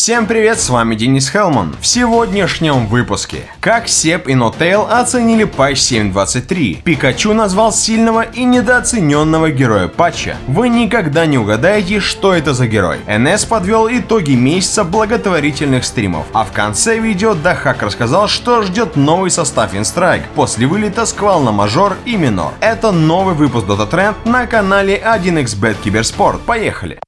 Всем привет, с вами Денис Хелман. В сегодняшнем выпуске: как Сеп и Нотэйл оценили патч 7.23, Пикачу назвал сильного и недооцененного героя патча. Вы никогда не угадаете, что это за герой. НС подвел итоги месяца благотворительных стримов, а в конце видео Дахак рассказал, что ждет новый состав Winstrike после вылета с Qual на мажор и минор. Это новый выпуск Dota Trend на канале 1xBet Киберспорт. Поехали!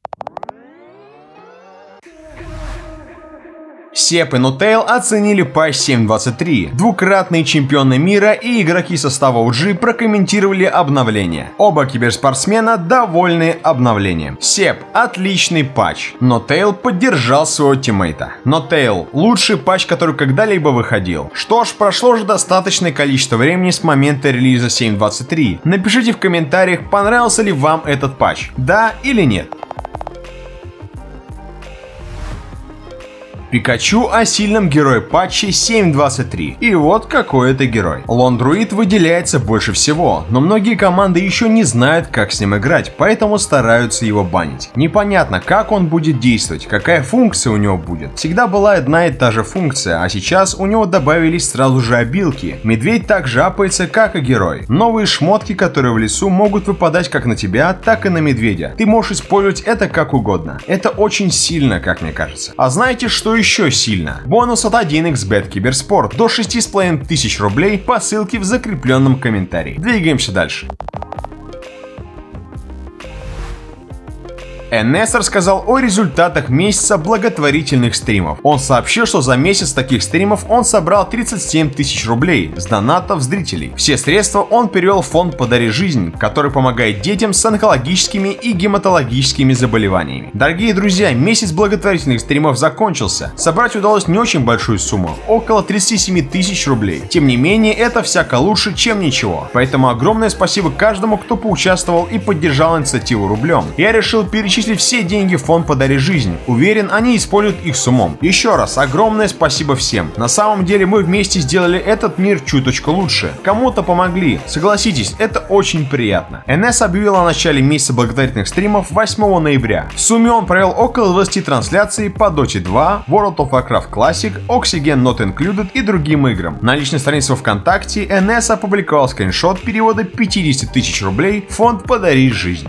Сеп и Нотэйл оценили патч 7.23, двукратные чемпионы мира и игроки состава OG прокомментировали обновление. Оба киберспортсмена довольны обновлением. Сеп — отличный патч, Нотэйл поддержал своего тиммейта. Нотэйл — лучший патч, который когда-либо выходил. Что ж, прошло уже достаточное количество времени с момента релиза 7.23. Напишите в комментариях, понравился ли вам этот патч, да или нет. Пикачу о сильном герое патче 7.23. И вот какой это герой. Лондруид выделяется больше всего, но многие команды еще не знают, как с ним играть, поэтому стараются его банить. Непонятно, как он будет действовать, какая функция у него будет. Всегда была одна и та же функция, а сейчас у него добавились сразу же обилки. Медведь также апается, как и герой. Новые шмотки, которые в лесу, могут выпадать как на тебя, так и на медведя. Ты можешь использовать это как угодно. Это очень сильно, как мне кажется. А знаете, что еще сильно? Бонус от 1xBet Киберспорт до 6500 рублей по ссылке в закрепленном комментарии. Двигаемся дальше. НС рассказал о результатах месяца благотворительных стримов. Он сообщил, что за месяц таких стримов он собрал 37000 рублей с донатов зрителей. Все средства он перевел в фонд «Подари жизнь», который помогает детям с онкологическими и гематологическими заболеваниями. Дорогие друзья, месяц благотворительных стримов закончился. Собрать удалось не очень большую сумму, около 37000 рублей. Тем не менее, это всяко лучше, чем ничего. Поэтому огромное спасибо каждому, кто поучаствовал и поддержал инициативу рублем. Я решил перечислить все деньги в фонд «Подари жизнь». Уверен, они используют их с умом. Еще раз огромное спасибо всем. На самом деле мы вместе сделали этот мир чуточку лучше. Кому-то помогли. Согласитесь, это очень приятно. НС объявил о начале месяца благотворительных стримов 8 ноября. В сумме он провел около 20 трансляций по Dota 2, World of Warcraft Classic, Oxygen Not Included и другим играм. На личной странице ВКонтакте НС опубликовал скриншот перевода 50000 рублей в фонд «Подари жизнь».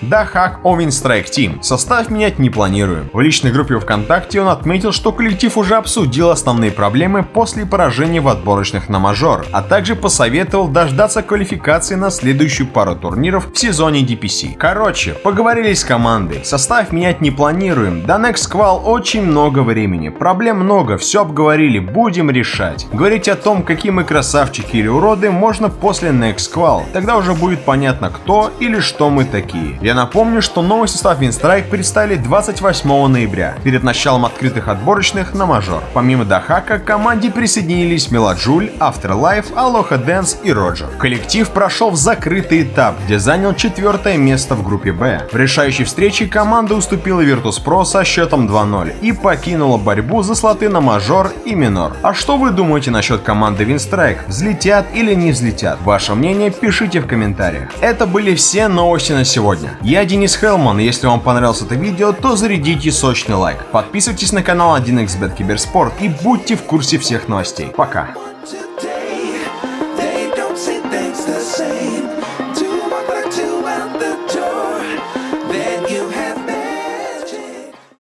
Дахак о Winstrike Team. Состав менять не планируем. В личной группе ВКонтакте он отметил, что коллектив уже обсудил основные проблемы после поражения в отборочных на мажор, а также посоветовал дождаться квалификации на следующую пару турниров в сезоне DPC. Короче, поговорили с командой. Состав менять не планируем. До Next Qual очень много времени. Проблем много, все обговорили, будем решать. Говорить о том, какие мы красавчики или уроды, можно после Next Qual. Тогда уже будет понятно, кто или что мы такие. Я напомню, что новый состав Winstrike представили 28 ноября, перед началом открытых отборочных на мажор. Помимо Дахака, к команде присоединились Меладжуль, Афтерлайф, Алоха Дэнс и Роджер. Коллектив прошел в закрытый этап, где занял 4-е место в группе Б. В решающей встрече команда уступила Virtus.pro со счетом 2-0 и покинула борьбу за слоты на мажор и минор. А что вы думаете насчет команды Winstrike? Взлетят или не взлетят? Ваше мнение пишите в комментариях. Это были все новости на сегодня. Я Денис Хелман, если вам понравилось это видео, то зарядите сочный лайк. Подписывайтесь на канал 1xBet Киберспорт и будьте в курсе всех новостей. Пока!